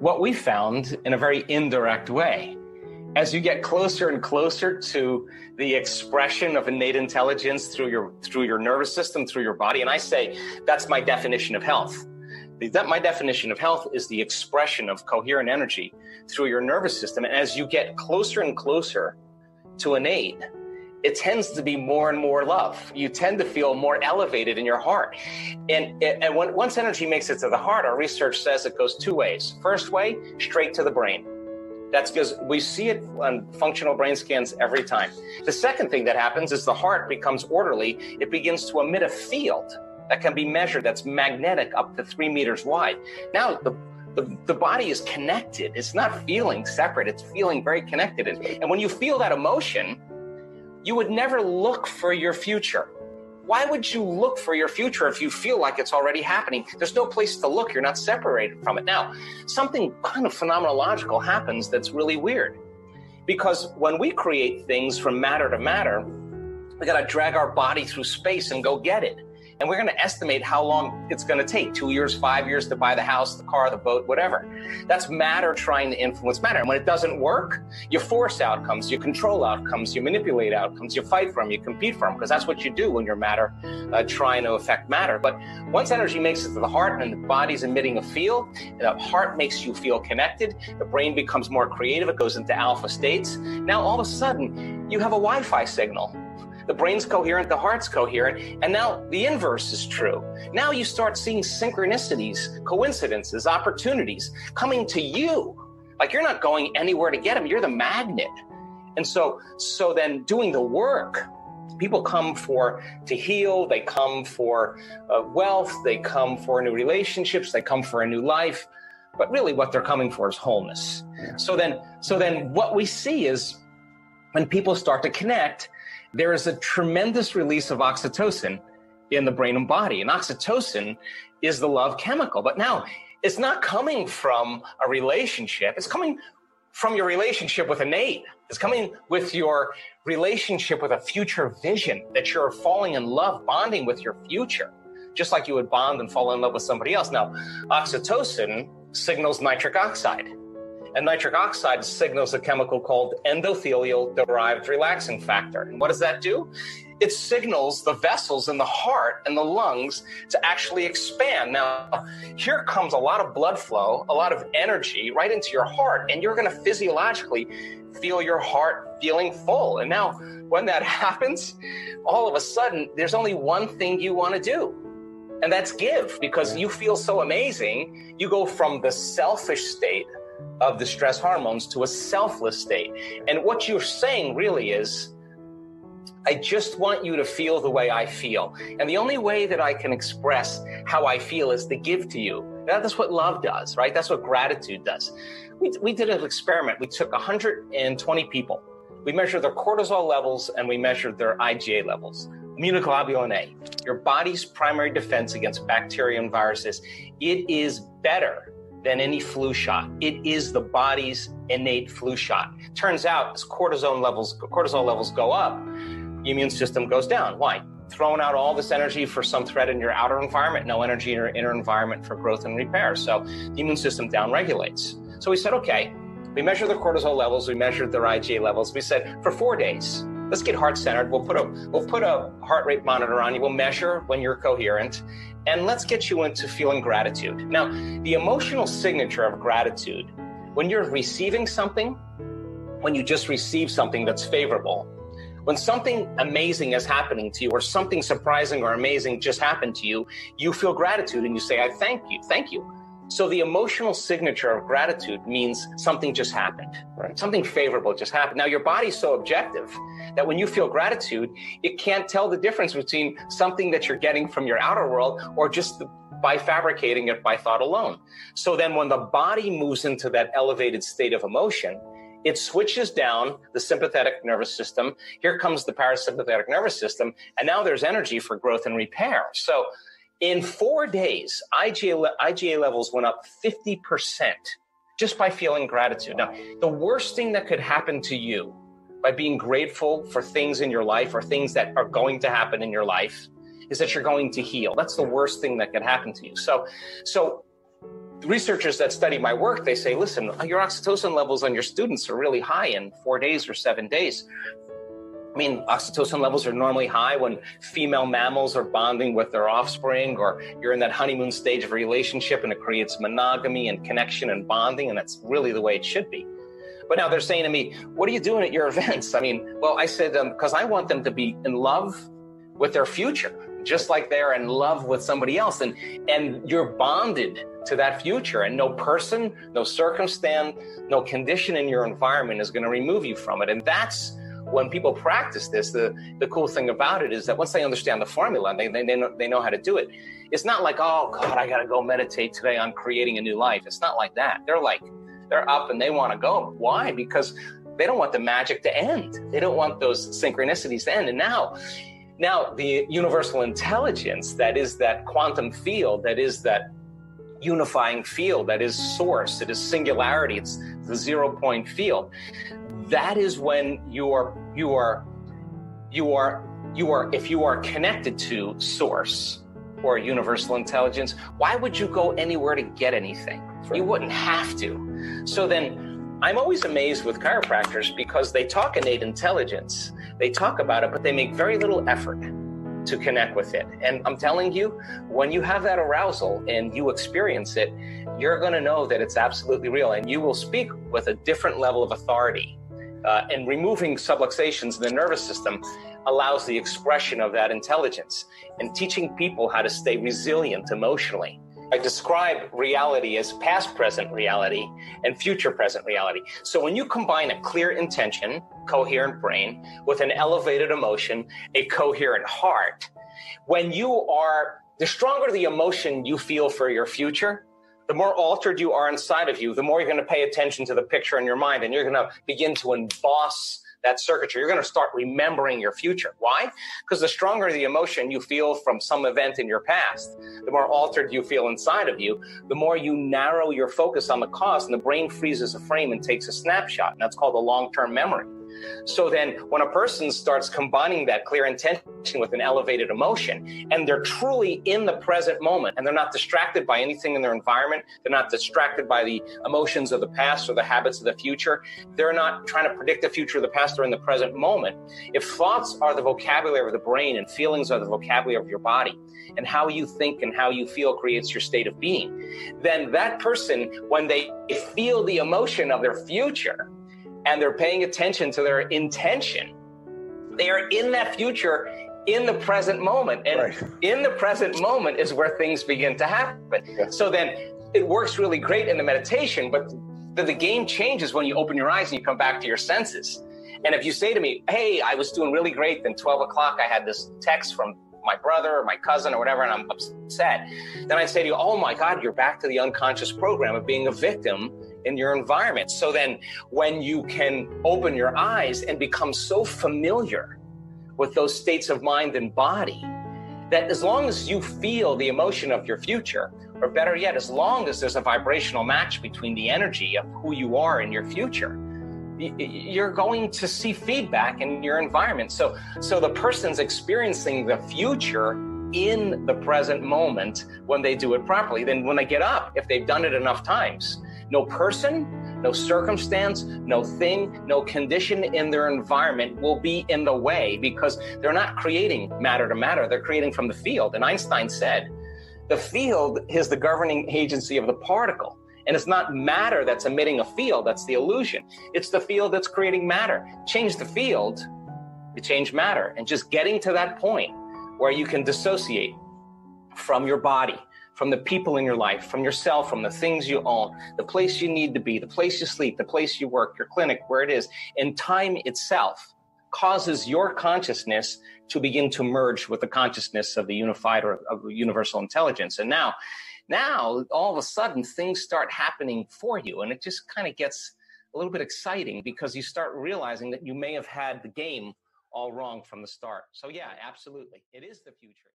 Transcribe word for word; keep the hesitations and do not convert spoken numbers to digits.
what we found in a very indirect way. As you get closer and closer to the expression of innate intelligence through your through your nervous system, through your body, and I say that's my definition of health. That my definition of health is the expression of coherent energy through your nervous system. And as you get closer and closer to innate, it tends to be more and more love. You tend to feel more elevated in your heart. And, and when, once energy makes it to the heart, our research says it goes two ways. First way, straight to the brain. That's because we see it on functional brain scans every time. The second thing that happens is the heart becomes orderly. It begins to emit a field that can be measured, that's magnetic, up to three meters wide. Now the, the, the body is connected. It's not feeling separate. It's feeling very connected. And, and when you feel that emotion, you would never look for your future. Why would you look for your future if you feel like it's already happening? There's no place to look. You're not separated from it. Now, something kind of phenomenological happens that's really weird, because when we create things from matter to matter, we got to drag our body through space and go get it. And we're going to estimate how long it's going to take, two years, five years to buy the house, the car, the boat, whatever. That's matter trying to influence matter. And when it doesn't work, you force outcomes, you control outcomes, you manipulate outcomes, you fight for them, you compete for them, because that's what you do when you're matter uh, trying to affect matter. But once energy makes it to the heart and the body's emitting a field, the heart makes you feel connected, the brain becomes more creative, it goes into alpha states. Now, all of a sudden, you have a Wi-Fi signal. The brain's coherent, the heart's coherent, and now the inverse is true. Now you start seeing synchronicities, coincidences, opportunities coming to you. Like you're not going anywhere to get them, you're the magnet. And so, so then doing the work, people come for to heal, they come for uh, wealth, they come for new relationships, they come for a new life, but really what they're coming for is wholeness. So then, so then what we see is when people start to connect, there is a tremendous release of oxytocin in the brain and body. And oxytocin is the love chemical. But now it's not coming from a relationship. It's coming from your relationship with innate. It's coming with your relationship with a future vision that you're falling in love, bonding with your future, just like you would bond and fall in love with somebody else. Now, oxytocin signals nitric oxide. And nitric oxide signals a chemical called endothelial-derived relaxin factor. And what does that do? It signals the vessels in the heart and the lungs to actually expand. Now, here comes a lot of blood flow, a lot of energy right into your heart, and you're going to physiologically feel your heart feeling full. And now, when that happens, all of a sudden, there's only one thing you want to do. And that's give, because you feel so amazing. You go from the selfish state of the stress hormones to a selfless state. And what you're saying really is, I just want you to feel the way I feel. And the only way that I can express how I feel is to give to you. Now, that's what love does, right? That's what gratitude does. We, we did an experiment. We took one hundred twenty people. We measured their cortisol levels and we measured their I G A levels. Immunoglobulin A, your body's primary defense against bacteria and viruses. It is better than any flu shot. It is the body's innate flu shot. Turns out as cortisol levels, cortisol levels go up, the immune system goes down. Why? Throwing out all this energy for some threat in your outer environment, no energy in your inner environment for growth and repair. So the immune system downregulates. So we said, okay, we measured the cortisol levels, we measured their I G A levels. We said for four days, let's get heart-centered. We'll put a we'll put a heart rate monitor on you. We'll measure when you're coherent. And let's get you into feeling gratitude. Now, the emotional signature of gratitude, when you're receiving something, when you just receive something that's favorable, when something amazing is happening to you or something surprising or amazing just happened to you, you feel gratitude and you say, I thank you, thank you. So the emotional signature of gratitude means something just happened, right? Something favorable just happened. Now, your body's so objective that when you feel gratitude, it can't tell the difference between something that you're getting from your outer world or just the, by fabricating it by thought alone. So then when the body moves into that elevated state of emotion, it switches down the sympathetic nervous system. Here comes the parasympathetic nervous system. And now there's energy for growth and repair. So in four days, I G A, I G A levels went up fifty percent just by feeling gratitude. Now, the worst thing that could happen to you by being grateful for things in your life or things that are going to happen in your life is that you're going to heal. That's the worst thing that could happen to you. So, so researchers that study my work, they say, listen, your oxytocin levels on your students are really high in four days or seven days. I mean, oxytocin levels are normally high when female mammals are bonding with their offspring, or you're in that honeymoon stage of a relationship and it creates monogamy and connection and bonding, and that's really the way it should be. But now they're saying to me, what are you doing at your events? I mean, well, I said, um, because I want them to be in love with their future, just like they're in love with somebody else. And, and you're bonded to that future, and no person, no circumstance, no condition in your environment is going to remove you from it. And that's when people practice this, the, the cool thing about it is that once they understand the formula, they, they, they, know, they know how to do it. It's not like, oh, God, I got to go meditate today on creating a new life. It's not like that. They're like, they're up and they want to go. Why? Because they don't want the magic to end. They don't want those synchronicities to end. And now, now the universal intelligence, that is that quantum field, that is that unifying field, that is source, it is singularity, it's the zero point field. That is when you are, you are, you are, you are, if you are connected to source or universal intelligence, why would you go anywhere to get anything? Right. You wouldn't have to. So then I'm always amazed with chiropractors, because they talk innate intelligence, they talk about it, but they make very little effort to connect with it. And I'm telling you, when you have that arousal and you experience it, you're going to know that it's absolutely real, and you will speak with a different level of authority. Uh, and removing subluxations in the nervous system allows the expression of that intelligence, and teaching people how to stay resilient emotionally. I describe reality as past present reality and future present reality. So when you combine a clear intention, coherent brain, with an elevated emotion, a coherent heart, when you are, the stronger the emotion you feel for your future, the more altered you are inside of you, the more you're going to pay attention to the picture in your mind, and you're going to begin to emboss that circuitry. You're going to start remembering your future. Why? Because the stronger the emotion you feel from some event in your past, the more altered you feel inside of you, the more you narrow your focus on the cause, and the brain freezes a frame and takes a snapshot. And that's called a long-term memory. So then when a person starts combining that clear intention with an elevated emotion, and they're truly in the present moment, and they're not distracted by anything in their environment, they're not distracted by the emotions of the past or the habits of the future, they're not trying to predict the future of the past, they're in the present moment. If thoughts are the vocabulary of the brain and feelings are the vocabulary of your body, and how you think and how you feel creates your state of being, then that person, when they feel the emotion of their future, and they're paying attention to their intention, they are in that future in the present moment. And right. In the present moment is where things begin to happen. Yeah. So then it works really great in the meditation, but the, the game changes when you open your eyes and you come back to your senses. And if you say to me, hey, I was doing really great, then twelve o'clock, I had this text from my brother or my cousin or whatever, and I'm upset. Then I say to you, oh my God, you're back to the unconscious program of being a victim in your environment. So then when you can open your eyes and become so familiar with those states of mind and body, that as long as you feel the emotion of your future, or better yet, as long as there's a vibrational match between the energy of who you are and your future, you're going to see feedback in your environment. So, so the person's experiencing the future in the present moment when they do it properly. Then when they get up, if they've done it enough times, no person, no circumstance, no thing, no condition in their environment will be in the way, because they're not creating matter to matter. They're creating from the field. And Einstein said, the field is the governing agency of the particle. And it's not matter that's emitting a field. That's the illusion. It's the field that's creating matter. Change the field, you change matter. And just getting to that point where you can dissociate from your body, from the people in your life, from yourself, from the things you own, the place you need to be, the place you sleep, the place you work, your clinic, where it is, and time itself causes your consciousness to begin to merge with the consciousness of the unified or of universal intelligence. And now, now all of a sudden things start happening for you, and it just kind of gets a little bit exciting, because you start realizing that you may have had the game all wrong from the start. So yeah, absolutely. It is the future.